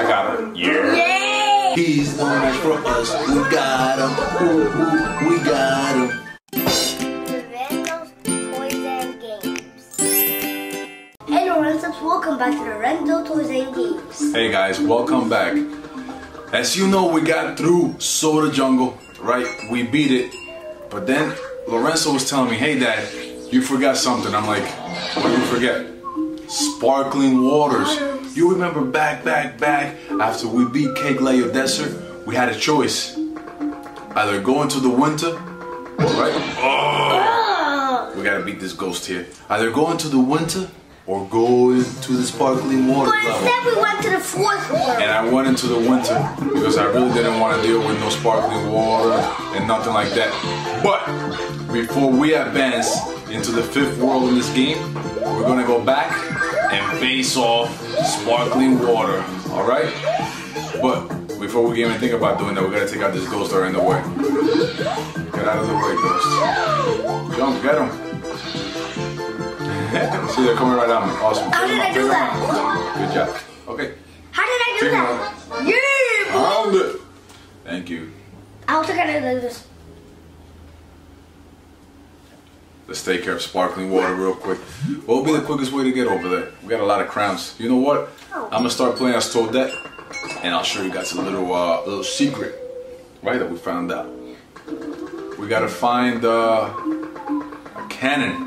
I got him. Yeah. Yay! He's the one for us. We got him. Ooh, ooh, we got him. Lorenzo's Toys and Games. Hey Lorenzos, welcome back to Lorenzo Toys and Games. Hey guys, welcome back. As you know, we got through Soda Jungle, right? We beat it. But then Lorenzo was telling me, hey Dad, you forgot something. I'm like, what did you forget? Sparkling Waters. You remember back after we beat Klay of Desert, we had a choice. Either go into the winter, right? Oh, we gotta beat this ghost here. Either go into the winter or go into the sparkling water level. But instead we went to the fourth one. And I went into the winter because I really didn't want to deal with no sparkling water and nothing like that. But before we advance into the fifth world in this game, we're gonna go back and face off sparkling water. Alright? But before we even think about doing that, we gotta take out this ghost right in the way. Get out of the way, ghost. Jump, get him. See, they're coming right at me. Awesome. How did I do that? Good job. Okay. How did I do that? Yeah! Found it. Thank you. I'll take out of this. Let's take care of sparkling water real quick. What will be the quickest way to get over there? We got a lot of cramps. You know what? I'm going to start playing as Toadette, and I'll show you guys a little secret, right, that we found out. We got to find a cannon.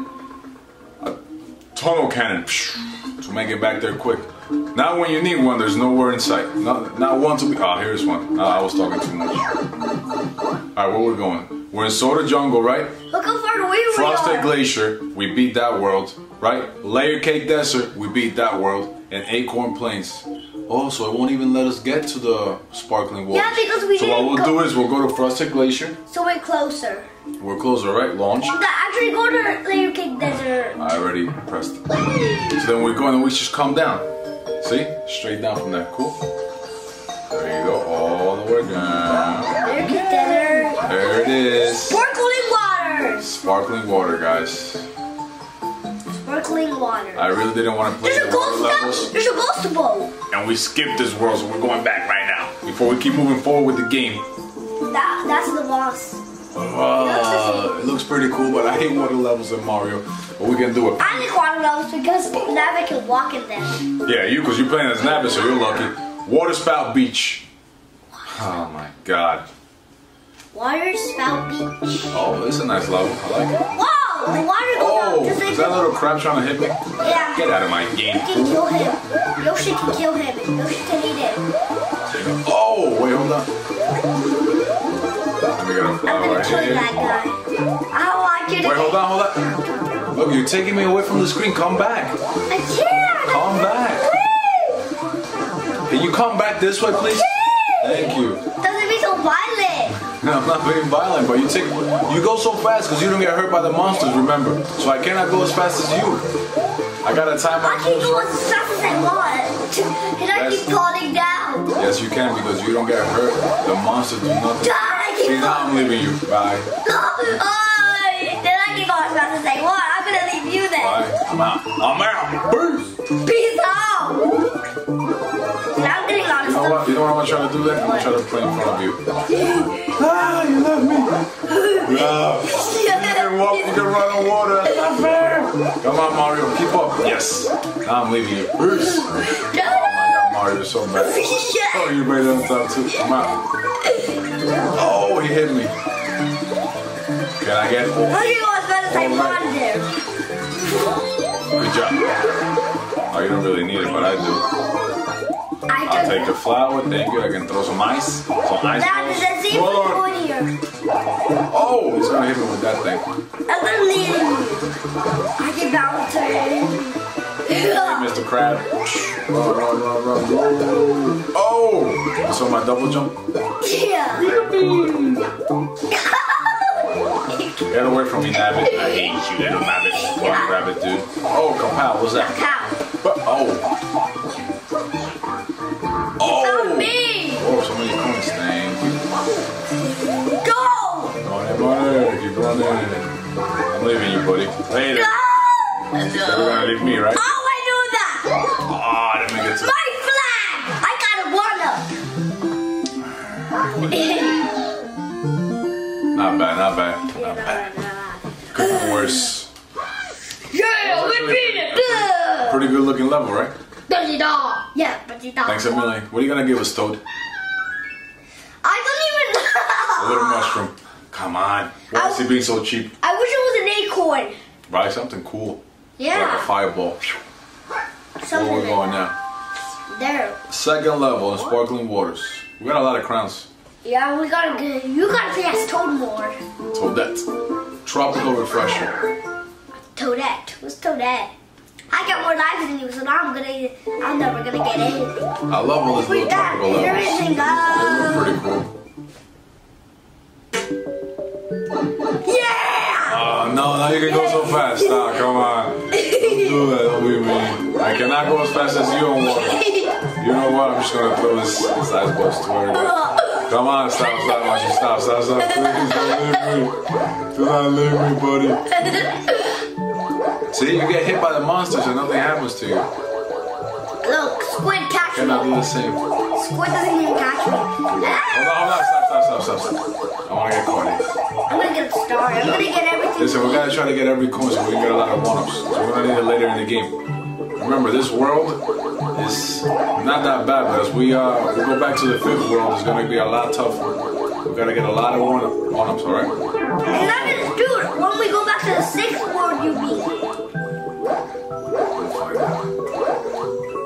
Tunnel cannon to make it back there quick. Not when you need one, there's nowhere in sight. Not one to be. Ah, oh, here's one. I was talking too much. Alright, where we're going? We're in Soda Jungle, right? Look how far away we are. Frosted Glacier, we beat that world, right? Layer Cake Desert, we beat that world. And Acorn Plains. Oh, so it won't even let us get to the sparkling water. Yeah, because we. So what we'll do is we'll go to Frosted Glacier. So we're closer. We're closer, right? Launch. Actually, go to Layer Cake Desert. I already pressed it. So then we're going and we just come down. See? Straight down from there. Cool. There you go. All the way down. Layer Cake Desert. There it is. Sparkling water. Sparkling water, guys. Sparkling water. I really didn't want to play the water levels. There's a ghost boat. And we skipped this world, so we're going back right now. Before we keep moving forward with the game. That's the boss. It looks pretty cool, but I hate water levels in Mario. But we can do it. I like water levels because Navi can walk in them. Yeah, you, because you're playing as Navi, so you're lucky. Water Spout Beach. Oh my god. Water Spout Beach. Oh, it's a nice level. I like it. Whoa! The water goes down. Is that little crab trying to hit me? Yeah. Get out of my game. You can kill him. Yoshi can kill him. And Yoshi can eat him. Oh, wait, hold on. I'm gonna kill that guy. I want you to. Wait, hold on, hold on. Look, you're taking me away from the screen. Come back. I can't. Come back. Can you come back this way, please? Thank you. Doesn't be so violent. No, I'm not being violent, but you go so fast because you don't get hurt by the monsters. Remember, so I cannot go as fast as you. I gotta time out. I can go as fast as I want. Can I keep falling down? Yes, you can because you don't get hurt. The monsters do nothing. See, now I'm leaving you. Bye. No, then I keep on trying to say, what? I'm gonna leave you then. Bye. I'm out. I'm out. Peace. Peace out. Now I'm getting lost. You know what? You know what I'm trying to do there? I'm gonna try to play in front of you. Ah, you left me. No. You can run on water. It's not fair. Come on, Mario. Keep up. Yes. Now I'm leaving you. Peace. Oh my god, Mario, you're so bad. Yeah. Oh, you're better than top too. I'm out. Oh, he hit me. Can I get it? How do you know as bad as I wanted him? Good job. Oh, you don't really need it, but I do. I'll take the flour. Thank you. I can throw some ice. Some ice. That is the same one here. Oh, he's gonna hit me with that thing. I'm gonna leave you. I can bounce it. Mr. Crab. Oh, so my double jump. Yeah. Get away from me, Nabbit. I hate you, little Nabbit. Fucking rabbit, dude. Oh, kapow, what's that? Kapow. Oh. Oh. Me. Oh, so many coins, thank you. Go! Go, keep going there. I'm leaving you, buddy. Later. Go! You're gonna leave me, right? How do I do that? Ah, let me get to my flag! I gotta work. Not bad, not bad, not bad. Could have been worse. Yeah, we beat it! Pretty good looking level, right? Yeah, but you don't. Thanks, Emily. What are you gonna give us, Toad? I don't even know. A little mushroom. Come on. Why is it being so cheap? I wish it was an acorn. Buy something cool. Yeah. Like a fireball. Something. Where are we going now? There. Second level in Sparkling Waters. We got a lot of crowns. Yeah, we gotta get. You gotta say that's Toad Lord. Toadette. Tropical refresher. Toadette. What's Toadette? I got more lives than you, so now I'm never gonna get anything. I love all these little tropical levels. They look pretty cool. Yeah! Oh, no, now you can go so fast. Oh, come on. Don't do it. Don't be mean. I cannot go as fast as you on water. You know what? I'm just gonna throw this ice box to everybody. Come on, stop, stop, Mashi. Stop, stop, stop. Please don't leave me. Do not leave me, buddy. See, you get hit by the monsters and nothing happens to you. Look, Squid catch me. Cannot do the same. Squid doesn't even catch me. Hold on, hold on, stop, stop, stop, stop. I want to get caught. I'm going to get a star. I'm going to get everything. Listen, we're going to try to get every coin so we can get a lot of one-ups. So we're going to need it later in the game. Remember, this world is not that bad, but as we go back to the fifth world, it's going to be a lot tougher. We've got to get a lot of one-ups, alright? And that is, dude, when we go back to the sixth world, you beat.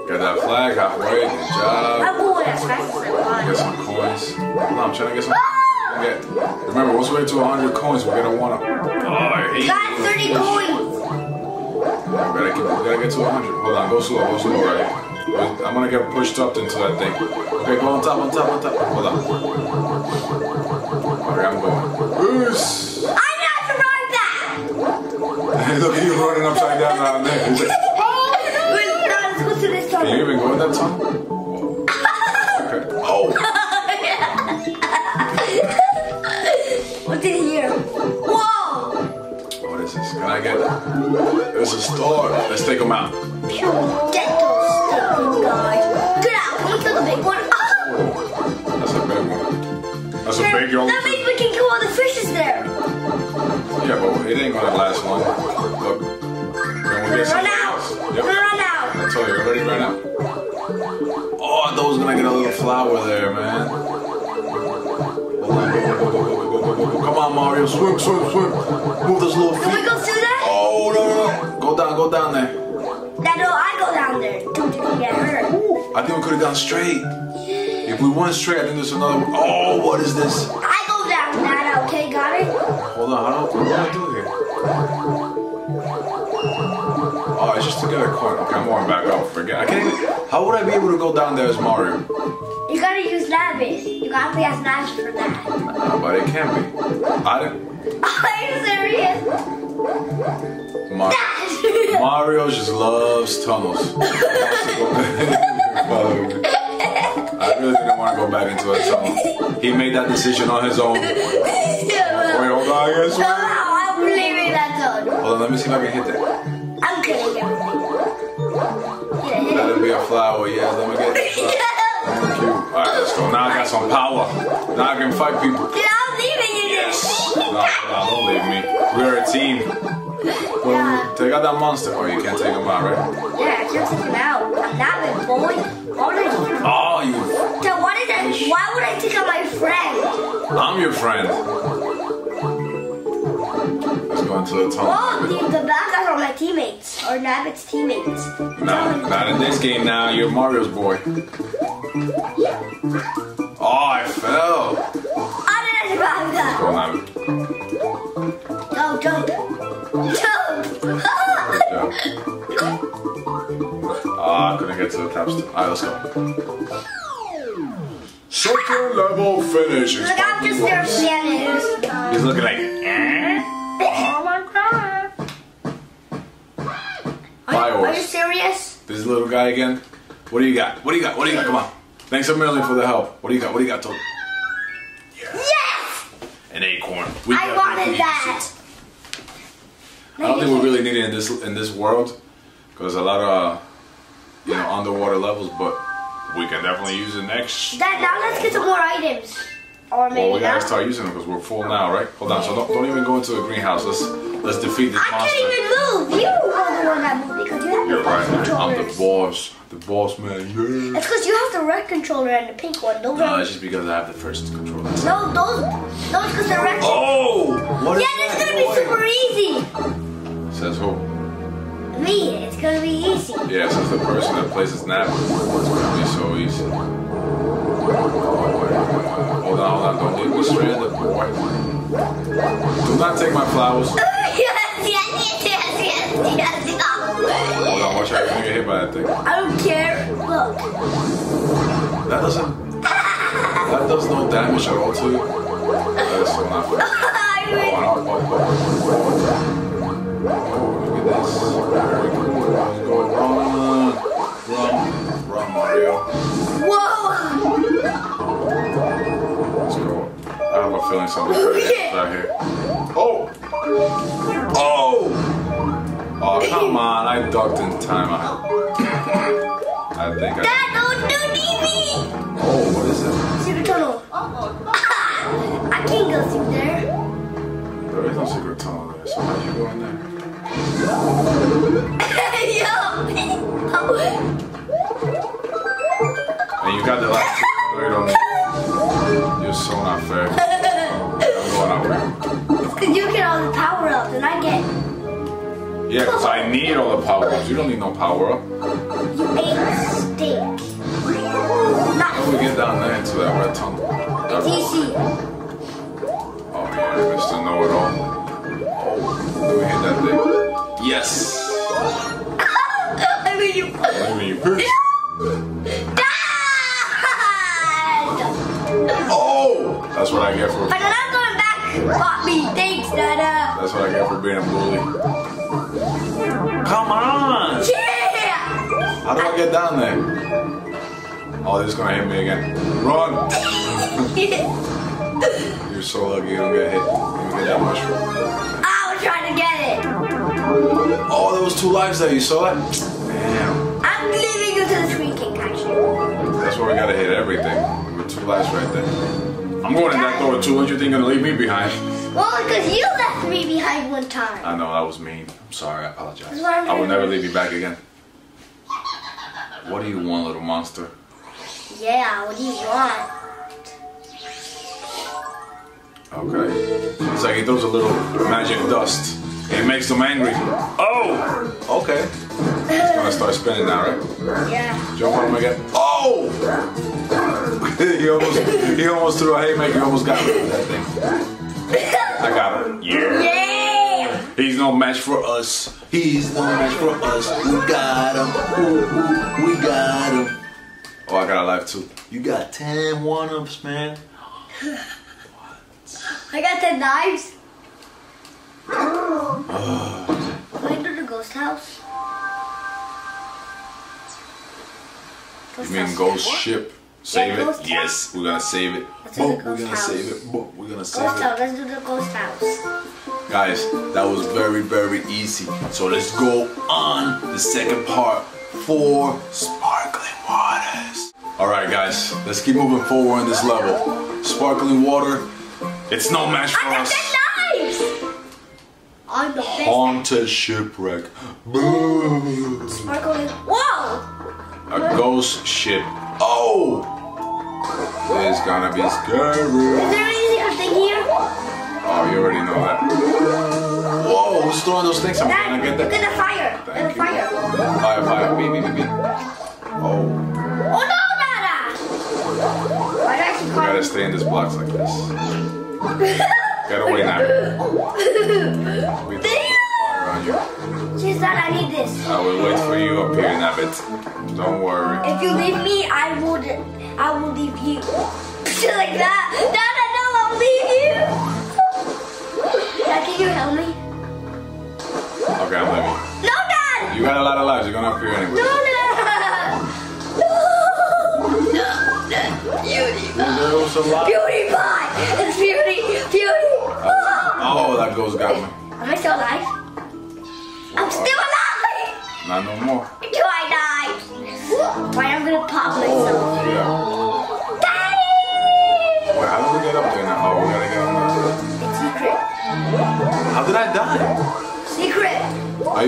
Got that flag halfway, good job. I'm going as fast as I want. Get some coins. Hold on, I'm trying to get some coins. Remember, once we get to 100 coins, we're going to want them. Oh, I hate you. Got 30 coins. We gotta get to 100. Hold on, go slow, right? I'm going to get pushed up into that thing. Okay, go on top, on top, on top. Hold on. Alright, I'm going. Oops. I'm not survived that! Hey, look at you running upside down around there. Can you even go with that song? Okay. Oh! What's in here? Whoa! What is this? Can I get it? There's a star. Let's take them out. Get those stars, guys. Get out. Can we kill the big one? Oh. That's a big one. That's a big one. That means we can kill all the fishes there. Yeah, but it ain't gonna last long. Look. Can we get some? Yep. Run out. I told you, already ran out. Oh, I thought I was gonna get a little flower there, man. Come on, Mario, swim, swim, swim. Move those little feet. Can we go through that? Oh, no, no, no. Go down there. Dad, no, I go down there. Don't you get hurt. Ooh, I think we could have gone straight. If we went straight, I think there's another one. Oh, what is this? I go down, Dad, okay, got it? Hold on, what do I do here? Oh, it's just to get a coin. Okay, I'm going back out. Forget. I can't. How would I be able to go down there as Mario? You gotta use Lavish. You gotta play as Lavish for that. No, but it can be. I didn't. Are you serious? Mario just loves tunnels. I really didn't want to go back into a tunnel. He made that decision on his own. Yeah, wait, hold on, I guess. No, I'm leaving that tunnel. Hold on, let me see if I can hit that. I'm gonna get one. That'll be a flower, yeah. Let me get this. Thank you. Alright, let's go. Now I got some power. Now I can fight people. Yeah, I'm leaving you. Yes. No, don't leave me. We're a team. Yeah. Take out that monster. Oh, you can't take him out, right? Yeah, I can't take him out. I'm not a boy. Why would I take him out? Oh, you. So what is that? Why would I take out my friend? I'm your friend. Let's go into the tunnel. Oh, the back. My teammates, or Nabbit's teammates. No, not in this game now, you're Mario's boy. Oh, I fell. I didn't survive that. Go, jump. Jump. Ah, I couldn't get to the top step. Alright, let's go. Second level finish. Look how disturbed Leon is. He's looking like, oh my god. Fireworks. Are you serious? This little guy again. What do you got? What do you got? What do you got? Come on. Thanks a million for the help. What do you got? What do you got, Toad? Yeah. Yes! An acorn. I wanted that. I don't think we really need it in this world, because a lot of underwater levels. But we can definitely use it next. Now let's get some more items. Or maybe we gotta start using them because we're full now, right? Hold on, so don't even go into the greenhouse. Let's defeat this monster. I can't even move. You are the one that moved because you have the boss controllers. I'm the boss. The boss man. Yeah. It's because you have the red controller and the pink one. No, it's just because I have the first controller. No, no, it's because the red. Oh! What is that? It's gonna be super easy. Says who? Me, it's gonna be easy. Yeah, since the person that plays this nap, it's gonna be so easy. Hold on, don't leave me stranded, boy. Do not take my flowers. Yes. Hold on, watch out, you're gonna get hit by that thing. I don't care, look. That does no damage at all to you. That is so not fair. Oh, look at this. What's going on? Run, Mario. Whoa! Let's go. I have a feeling something's right here. Oh! Oh! Oh, come on. I ducked in time. I think I... Dad, don't need me! Oh, what is it? Secret tunnel. I can't go through there. There is no secret tunnel there, so how'd you go in there? And you got the last two. You're so not fair. I'm going out here. You get all the power ups and I get. Yeah, because I need all the power ups. You don't need no power up. You ate a stick. How do we get down there into that red tunnel? It's easy. Oh yeah, Mr. Know It All. Do we hit that thing? Yes! I mean you first. Oh! That's what I get for... But I'm not going back! Pop me! Thanks, Dada! That's what I get for being a bully. Come on! Yeah! How do I get down there? Oh, they're just gonna hit me again. Run! You're so lucky you don't get hit. You don't get that mushroom. I was trying to get it! Oh, there was two lives there. You saw that? Damn. I'm leaving you to the Sweet King, actually. That's where we gotta hit everything. With two lives right there. I'm going in that door too. What you think gonna leave me behind? Well, because you left me behind one time. I know that was mean. I'm sorry. I apologize. I will never leave you back again. What do you want, little monster? Yeah. What do you want? Okay. It's like he throws a little magic dust. It makes them angry. Oh! Okay. It's gonna start spinning now, right? Yeah. Jump on him again. Oh! he almost threw a haymaker. He almost got rid of that thing. I got him. Yeah. Yeah! He's no match for us. He's no match for us. We got him. Ooh, we got him. Oh, I got a life too. You got 10 one-ups, man. What? I got 10 knives. Went to the ghost house. You mean ghost ship? Save it? Yes, we're gonna save it. We're gonna save it. Let's do the ghost house. Guys, that was very, very easy. So let's go on the second part for Sparkling Waters. Alright guys, let's keep moving forward on this level. Sparkling water, it's no match for us. Haunted shipwreck. Boom. Sparkling. Whoa! A ghost ship. Oh! It's gonna be scary. Is there anything here? Oh, you already know that. Whoa! Who's throwing those things? I'm gonna get that. Look at the fire. Thank you. Fire. Fire. Beep. Oh. Oh no, Dada! Why did I keep calling? You gotta stay in this box like this. Get away now. She said I need this. I will wait for you up here, Nabbit. Don't worry. If you leave me, I will leave you. Just like that. Dad, I know I'll leave you. Dad, can you help me? Okay, I'm leaving. No, Dad! You got a lot of lives. You're gonna appear anyway. No. Beauty pie. Beauty pie. It's beauty. Oh, that ghost got me. Am I still alive? I'm still alive! Not no more. Do I die? Why, I'm gonna pop myself. Yeah. Daddy! Wait, how do we get up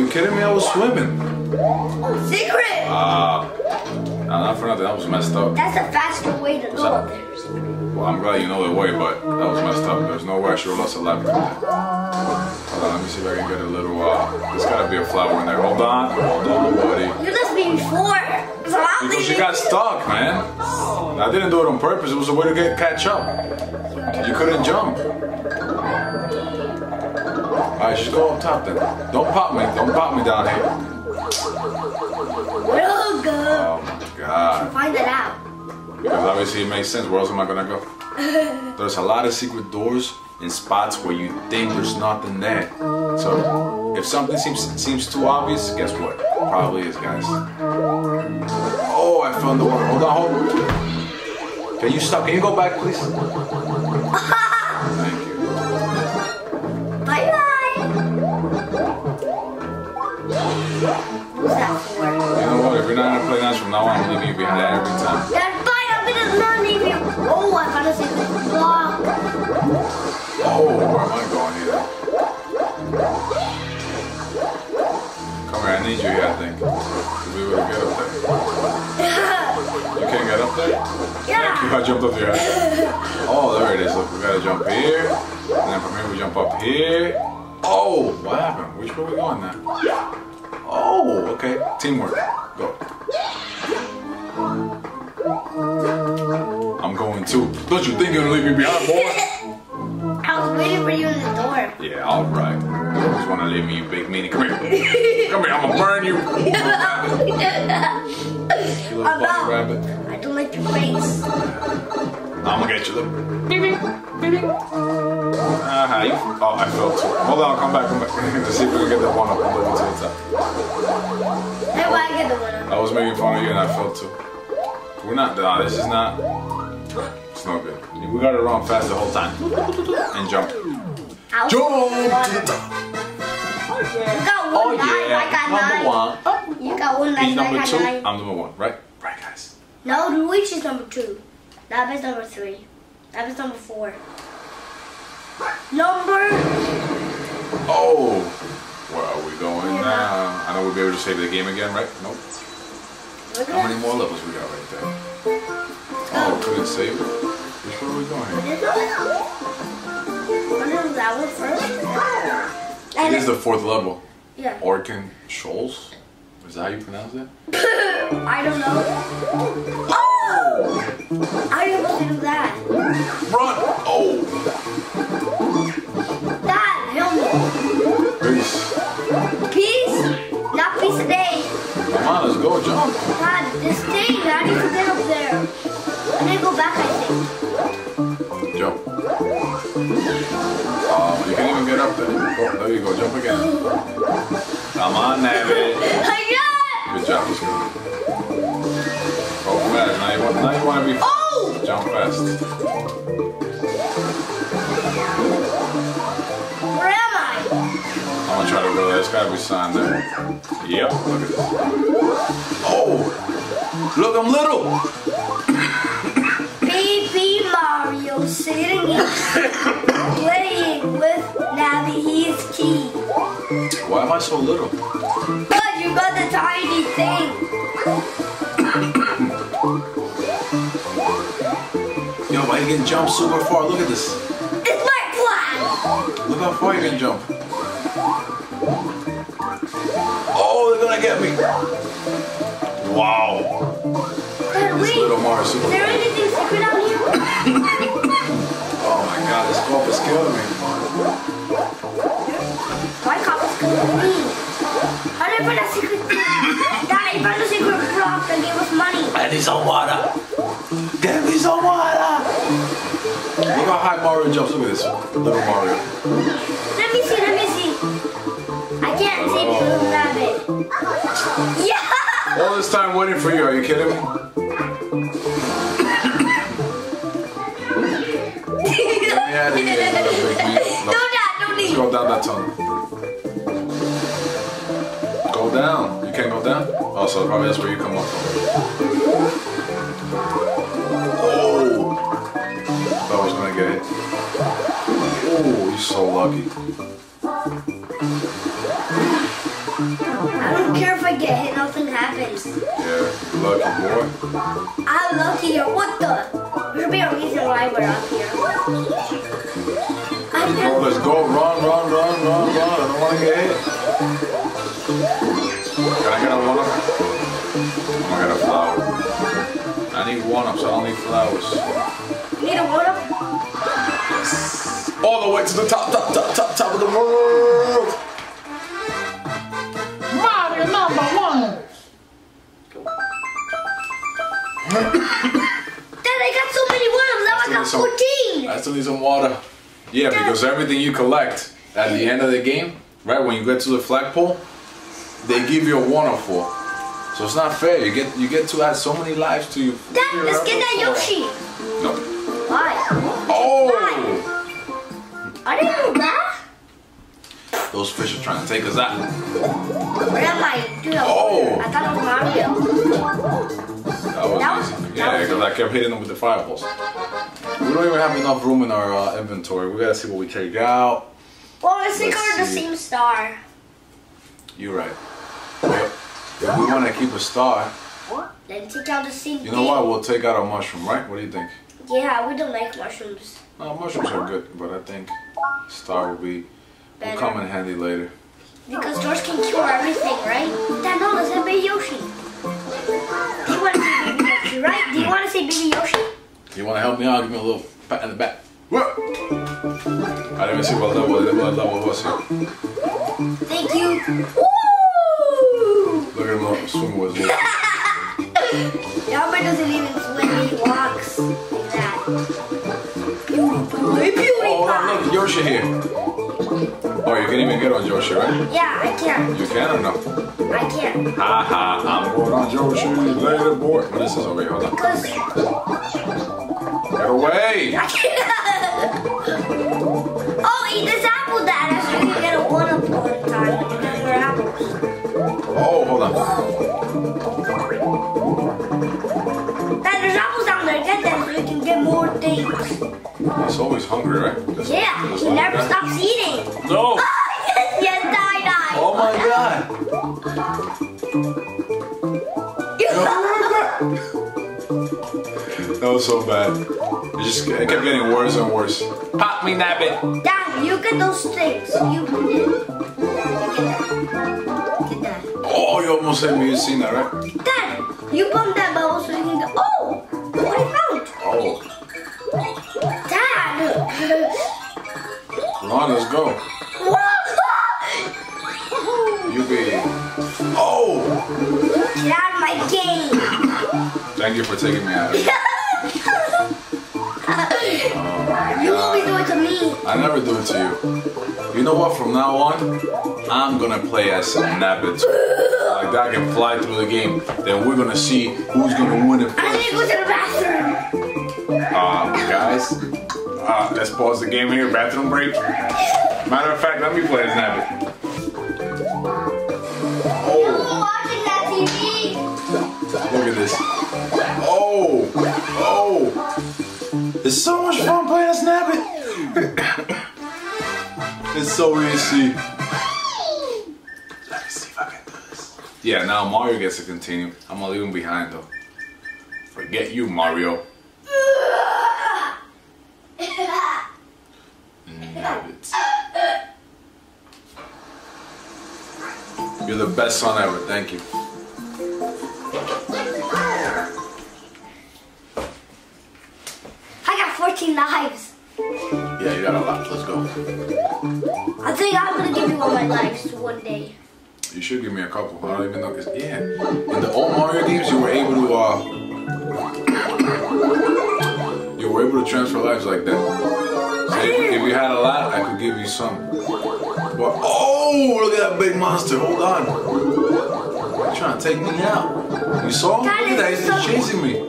you kidding me? I was swimming. Secret! Not for nothing. That was messed up. That's a faster way to go up there. Well, I'm glad you know the way, but that was messed up. There's no way I should have lost a lap like that. Hold on, let me see if I can get a little, there's gotta be a flower in there. Hold on, buddy. You left me before. Because she got stuck, man. I didn't do it on purpose. It was a way to catch up. You couldn't jump. Alright, just go up top then. Don't pop me. Don't pop me down here. Real good. Oh my god. You find it out. Because obviously it makes sense. Where else am I gonna go? There's a lot of secret doors in spots where you think there's nothing there. So if something seems too obvious, guess what? Probably is, guys. Oh, I fell in the water. Hold on, hold on. Can you stop? Can you go back, please? Thank you. Bye bye. You know what? If you're not gonna play nice from now on, I'm leaving you behind every time. That's fine. I'm gonna not leave you. Oh, I found a secret block. Oh, where am I going here? Come here, I need you here, I think. We will get up there. You can't get up there? Yeah. Thank you, I jumped up your head. Oh, there it is. Look, we gotta jump here. And then from here, we jump up here. Oh, what happened? Which way are we going now? Oh, okay. Teamwork. Go. I'm going too. Don't you think you're gonna leave me behind, boy? I was waiting for you in the door. Yeah, alright. You always wanna leave me, you big meanie. Come here. Come here, I'ma burn you. You little fucking rabbit. I don't like your face. I'ma get you, look. Oh, I fell too. Hold on, come back. To see if we can get that one up. I'm looking to the top. Hey, why I get the one up? I was making fun of you and I fell too. We're not, nah, this is not, it's no good. We gotta run fast the whole time. And jump. Jump to the top. I got number 9. One. You got one knife, I got 2, 9. I'm number 1, right? Right, guys. No, Luigi is number 2. That is number 3. That is number 4. Number... Oh! Where are we going now? I know we'll be able to save the game again, right? Nope. How many more levels we got right there? Oh, couldn't save it. Which one are we going? Remember that one first? And it is the 4th level. Yeah. Orkin Shoals? Is that how you pronounce it? I don't know. Oh! I didn't want to do that. Run! Oh! That helmet. Peace. Peace? Not peace today. Come on, let's go, John. God, this thing, how do you get up there? I'm gonna go back, I think. Jump. You can't even get up there. Oh, there you go, jump again. Come on, Navi. I got it! Good job, let's go. Go fast, now you want to be fast. Jump fast. Where am I? I'm going to try to go there, there's got to be sign there. Yep, look at this. Oh! Look, I'm little! Baby Mario sitting here. Playing with Navi, he's key. Why am I so little? Because you got the tiny thing. Yo, why you can jump super far? Look at this. It's my plan. Look how far you can jump. Oh, they're gonna get me. Wow. This little Mario super far. Is there anything secret out here? God, this cop is killing me. Why cop is killing me? I didn't find a secret Dad, I found a secret block that gave us money. I need some water. Get me some water. Look how high Mario jumps. Look at this. Little Mario. Let me see, let me see. I can't see the little rabbit. Yeah! All this time waiting for you, are you kidding me? Yeah, no, Dad, don't leave. Let's go down that tunnel. Go down. You can't go down? Oh, so probably that's where you come up from. Oh! Thought I was gonna get it. Oh, you're so lucky. I don't care if I get hit, nothing happens. Yeah, you're lucky boy. I'm lucky here. What the? There should be a reason why we're up here. Let's go. Run. I don't want to get hit. Can I get a one-up? I got a flower. I need one-ups. I don't need flowers. You need a one-up? All the way to the top of the world. Dad, I got so many worms, now I got 14! I still need some water. Yeah, Dad, because everything you collect at the end of the game, right when you get to the flagpole, they give you a water for. So it's not fair, you get to add so many lives to you. Dad, let's get that Yoshi! No. Why? Oh! Why? I didn't know that! Those fish are trying to take us out. Where am I? Dude, oh! I thought it was Mario. Yeah, because I kept hitting them with the fireballs. We don't even have enough room in our inventory. We gotta see what we take out. Well, I think we're the same star. You're right. If we want to keep a star, then take out the same. You know what? We'll take out a mushroom, right? What do you think? Yeah, we don't like mushrooms. No, mushrooms are good, but I think star will come in handy later. Because George can cure everything, right? Dad, no, let's have a Yoshi. Right? Do you want to say Baby Yoshi? You want to help me out? Give me a little pat in the back. Whoa! I didn't even see what level was here. Thank you. Woo! Look at him up swimming with me. Yama doesn't even swim, he walks like that. Oh, look, Yoshi here. Oh, you can even get on Yoshi, right? Yeah, I can. You can or no? I can't. I'm going on Joe's shoes later, boy. What is this over here? Hold on. Get away! Oh, eat this apple, Dad. I should get a one-up one time. And then we're apples. Oh, hold on. Dad, there's apples down there. Get them so you can get more things. He's always hungry, right? That's yeah, he never stops eating. No! Oh, yes, die. Oh, my God. That was so bad. It just kept getting worse and worse. Pop me, nabbit. Dad, you get those sticks. You put it. Get that. Oh, you almost hit me. You seen that, right? Dad, you bump that bubble so you can go. Oh, what I found. Oh. Dad. Ron, let's go. What? You be. Oh. Get out of my game. Thank you for taking me out of it. You always do it to me. I never do it to you. You know what? From now on, I'm gonna play as Nabbit. Like that can fly through the game. Then we're gonna see who's gonna win it first. I need to go to the bathroom. Guys, let's pause the game here. Bathroom break. Matter of fact, let me play as Nabbit. Oh. You're watching that TV. Look at this. Oh. Oh. It's so much fun playing a Nabbit. It's so easy. Let me see if I can do this. Yeah, now Mario gets to continue. I'm gonna leave him behind though. Forget you, Mario. Nabbits. You're the best son ever. Thank you. Lives. Yeah, you got a lot. Let's go. I think I'm gonna give you all my lives one day. You should give me a couple. I don't even know. Cause yeah, in the old Mario games, you were able to transfer lives like that. So if you had a lot, I could give you some. But oh, look at that big monster! Hold on, you're trying to take me out. You saw? Look at that. He's chasing me.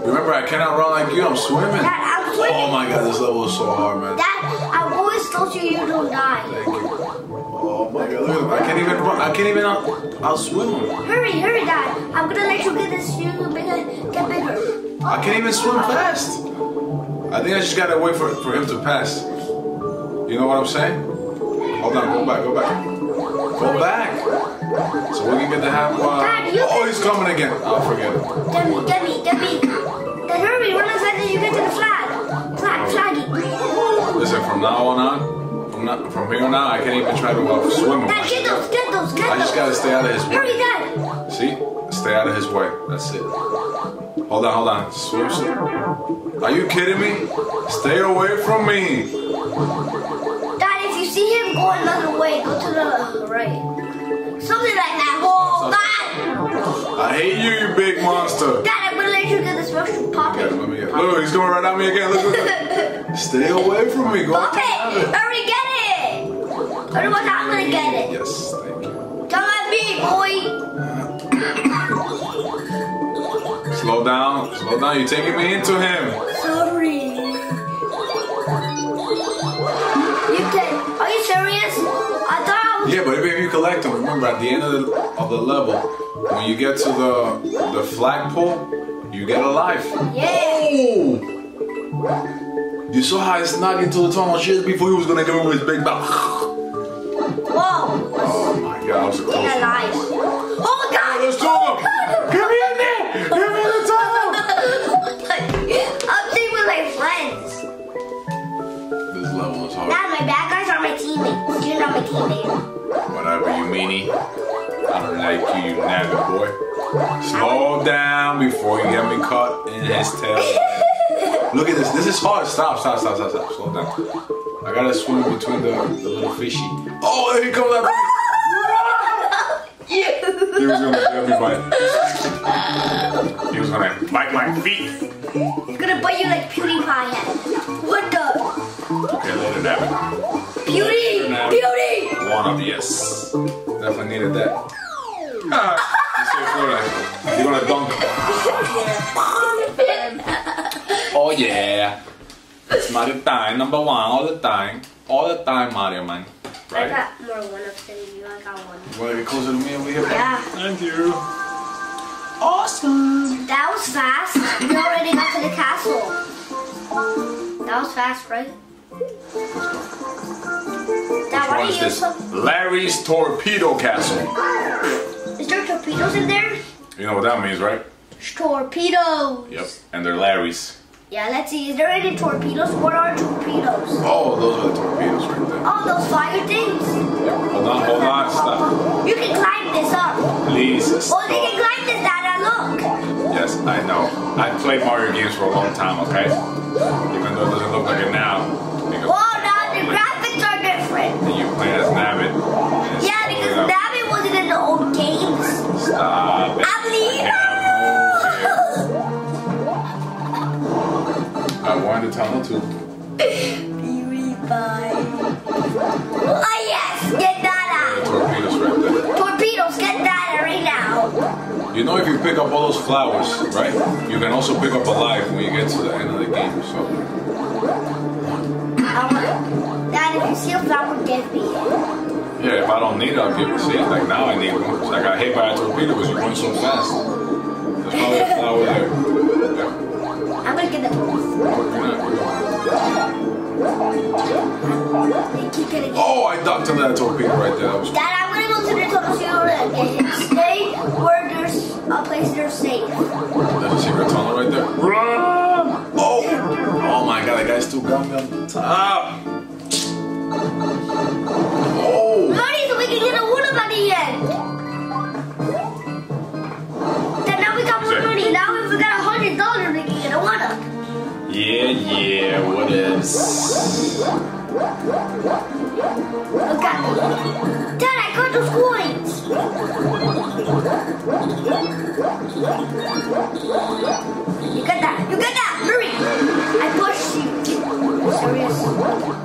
Remember, I cannot run like you. I'm swimming. Dad, I'm swimming. Oh my God, this level is so hard, man. Dad, I always told you don't die. Thank you. Oh my God, look, I can't even run. I can't even I'll swim. Hurry, Dad. I'm gonna let you get this. You get bigger. I can't even swim fast. I think I just gotta wait for him to pass. You know what I'm saying? Hold on, go back, go back. Go back! So we can get to have one. Oh, he's coming again. I'll forget it. Debbie. Then hurry, run as fast as you get to the flag. Flaggy. Listen, from here on out, I can't even try to swim. Dad, get those. I just gotta stay out of his way. Hurry, Dad. See? Stay out of his way. That's it. Hold on. Swim, swim. Are you kidding me? Stay away from me. Dad, if you see him go another way, go to the right. Something like that. Oh, God. I hate you, you big monster. Dad, I'm gonna let you get this mushroom. Pop it. Look, he's going right at me again. Look. Stay away from me. Go pop it. Hurry, get it. Otherwise, I'm gonna get it. Yes, thank you. Come at me, boy. Slow down. You're taking me into him. Sorry. Are you serious? I thought I was... Yeah, but if you collect them, remember at the end of the level, when you get to the flagpole, you get a life. Yeah. Oh! You saw how he snuck into the tunnel just before he was gonna give him his big mouth. Whoa! Oh my God, I was a close one. Life. Oh my God! There's two of them. Get me in there! Get me in the tunnel! I'm playing with my friends. This level is hard. Now my bad guys are my teammates. You're not my teammate. Whatever, you meanie. I don't like you, you nagging boy. Slow down before you get me caught in his tail. Look at this. This is hard. Stop. Slow down. I gotta swim between the little fishy. Oh, there he comes up. He was gonna get me by. He was gonna bite my feet. He's gonna bite you like PewDiePie. What the? Okay, let it happen. Beauty! One of yes. Definitely needed that. You're gonna dunk. Oh yeah. That's Mario time, number one, all the time Mario man. Right? I got more one-ups than you, I got one. You wanna get closer to me over here? Yeah. Thank you. Awesome! That was fast. We already got to the castle. That was fast, right? What is this? Larry's torpedo castle. Is there torpedoes in there? You know what that means, right? Torpedoes. Yep, and they're Larry's. Yeah, let's see. Is there any torpedoes? What are torpedoes? Oh, those are the torpedoes right there. Oh, those fire things. Yep. Hold on, stop. You can climb this up. Please stop. Oh, you can climb this, Dada, look. Yes, I know. I played Mario games for a long time, okay? Even though it doesn't look like it now. And you play as Nabbit. Yeah, because Nabbit wasn't in the old games. Stop it. I wanted to tell him to. PewDiePie. Oh yes, get that out. Torpedoes right there. Torpedoes, get that out right now. You know if you pick up all those flowers, right? You can also pick up a life when you get to the end of the game, so. Dad, if you see a flower, give me it. Yeah, if I don't need it, I'll give it. See, like now I need one. So I got hit by a torpedo because you went so fast. There's probably a flower there. Yeah. I'm gonna get the torpedo. Oh, I ducked on that torpedo right there. That was... Dad, I'm gonna go to the tunnel and stay where there's a place they're safe. There's a secret tunnel right there. Run! Oh! Oh my God, that guy still got me on the top. Oh! Money, so we can get a wood at the end. Then now we got more money. Now if we got $100, we can get a wood. Yeah, what is? Okay. Dad, I got those coins. You got that. Hurry! I pushed you. I'm serious.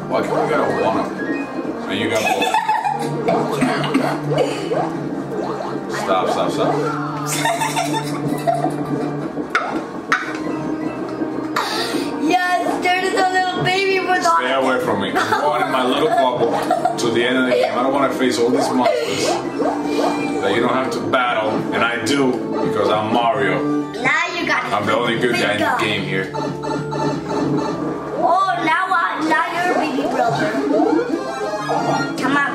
What? We got a one-up. So you got one. Stop. Yes, there is a little baby with all... Stay away from me. I'm going in my little bubble to the end of the game. I don't want to face all these monsters that you don't have to battle, and I do because I'm Mario. Now you got... I'm the only good guy in the game here. Oh, now you're a baby brother. Come on,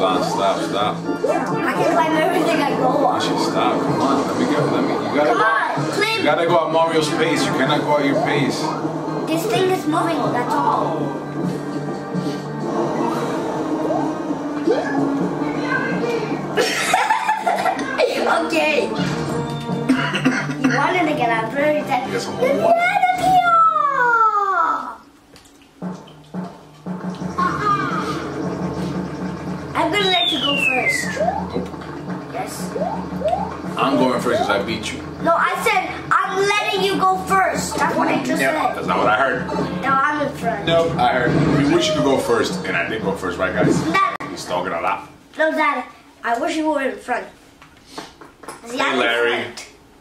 Don, stop. I can climb everything I go on. You should stop. Come on, let me go. You gotta go at Mario's pace. You cannot go at your pace. This thing is moving, that's all. Okay. He wanted to get out very dead. Get some more water. I'm gonna let you go first. Nope. Yes. I'm going first because I beat you. No, I said I'm letting you go first. That's what I just said. That's not what I heard. No, I'm in front. Nope, I heard. We wish you could go first, and I did go first, right, guys? Dad. You're stalking a lot. No, Dad. I wish you were in front. See, hey, Larry.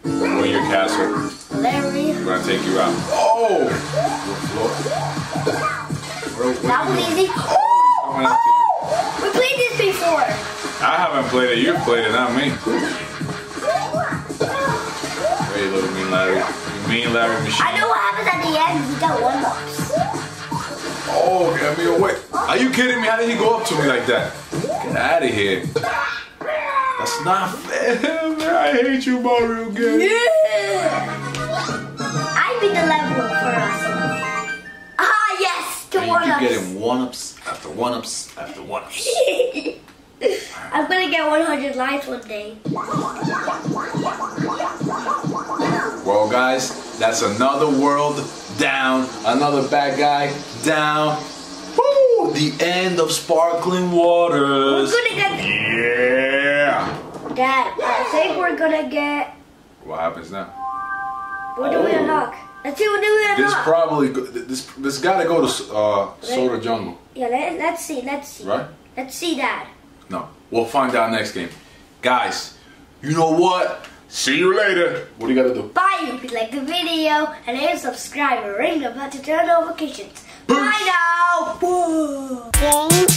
Go in your castle. Larry. I'm gonna take you out. Oh! That was easy. Oh! We played this before. I haven't played it. You played it, not me. Hey, little mean Larry. You mean Larry machine. I know what happens at the end. You got one box. Oh, get me away. Are you kidding me? How did he go up to me like that? Get out of here. That's not fair. I hate you, Mario game. I beat the level first. Ah, yes, the one-ups. You keep getting one-ups after one-ups after one-ups. I'm gonna get 100 lives one day. Well, guys, that's another world down. Another bad guy down. Woo! The end of Sparkling Waters. We're gonna get Dad, I think we're gonna get. What happens now? What do we unlock? Let's see what do we unlock. This gotta go to Soda Jungle. Yeah, let's see. Right? Let's see, Dad. No, we'll find out next game, guys. You know what? See you later. What do you gotta do? Bye. If you like the video and hit subscribe and ring the bell to turn on notifications. Bye now. Bye.